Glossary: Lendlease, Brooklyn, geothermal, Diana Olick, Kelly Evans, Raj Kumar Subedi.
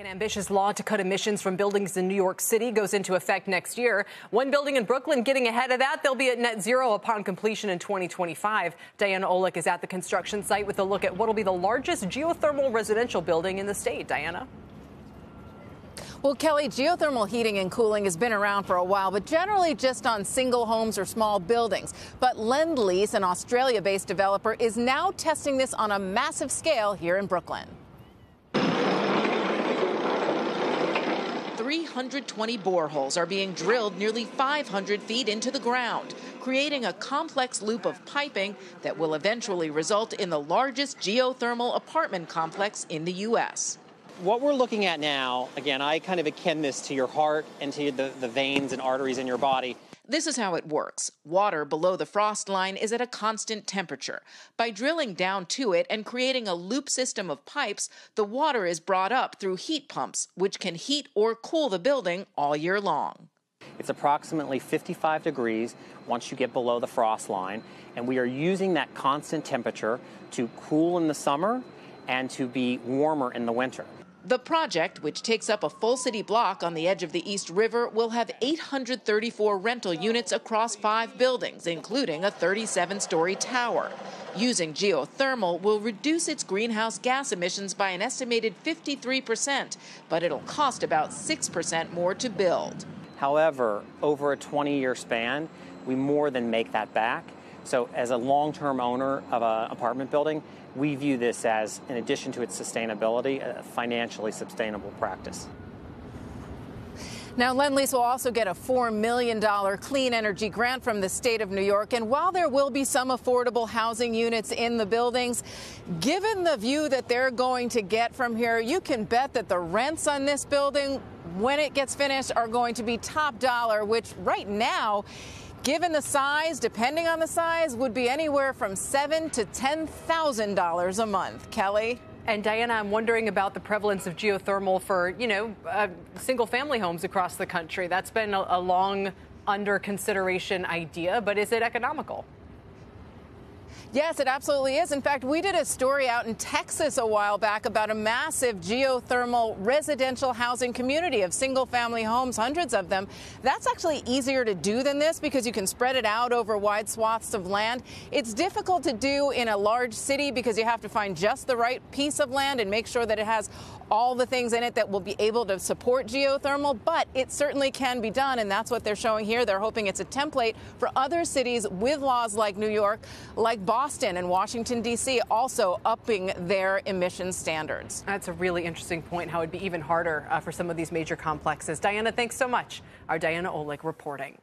An ambitious law to cut emissions from buildings in New York City goes into effect next year. One building in Brooklyn getting ahead of that. They'll be at net zero upon completion in 2025. Diana Olick is at the construction site with a look at what will be the largest geothermal residential building in the state. Diana? Well, Kelly, geothermal heating and cooling has been around for a while, but generally just on single homes or small buildings. But Lendlease, an Australia-based developer, is now testing this on a massive scale here in Brooklyn. 320 boreholes are being drilled nearly 500 feet into the ground, creating a complex loop of piping that will eventually result in the largest geothermal apartment complex in the U.S. What we're looking at now, again, I kind of akin this to your heart and to the veins and arteries in your body. This is how it works. Water below the frost line is at a constant temperature. By drilling down to it and creating a loop system of pipes, the water is brought up through heat pumps, which can heat or cool the building all year long. It's approximately 55 degrees once you get below the frost line, and we are using that constant temperature to cool in the summer and to be warmer in the winter. The project, which takes up a full city block on the edge of the East River, will have 834 rental units across 5 buildings, including a 37-story tower. Using geothermal will reduce its greenhouse gas emissions by an estimated 53%, but it'll cost about 6% more to build. However, over a 20-year span, we more than make that back. So as a long-term owner of an apartment building, we view this as, in addition to its sustainability, a financially sustainable practice. Now, Lendlease will also get a $4 million clean energy grant from the state of New York. And while there will be some affordable housing units in the buildings, given the view that they're going to get from here, you can bet that the rents on this building, when it gets finished, are going to be top dollar, which right now, given the size, depending on the size, would be anywhere from $7,000 to $10,000 a month. Kelly? And Diana, I'm wondering about the prevalence of geothermal for, single-family homes across the country. That's been a long under-consideration idea, but is it economical? Yes, it absolutely is. In fact, we did a story out in Texas a while back about a massive geothermal residential housing community of single-family homes, hundreds of them. That's actually easier to do than this because you can spread it out over wide swaths of land. It's difficult to do in a large city because you have to find just the right piece of land and make sure that it has all the things in it that will be able to support geothermal, but it certainly can be done, and that's what they're showing here. They're hoping it's a template for other cities with laws like New York, like Boston and Washington, D.C., also upping their emission standards. That's a really interesting point, how it'd be even harder for some of these major complexes. Diana, thanks so much. Our Diana Olick reporting.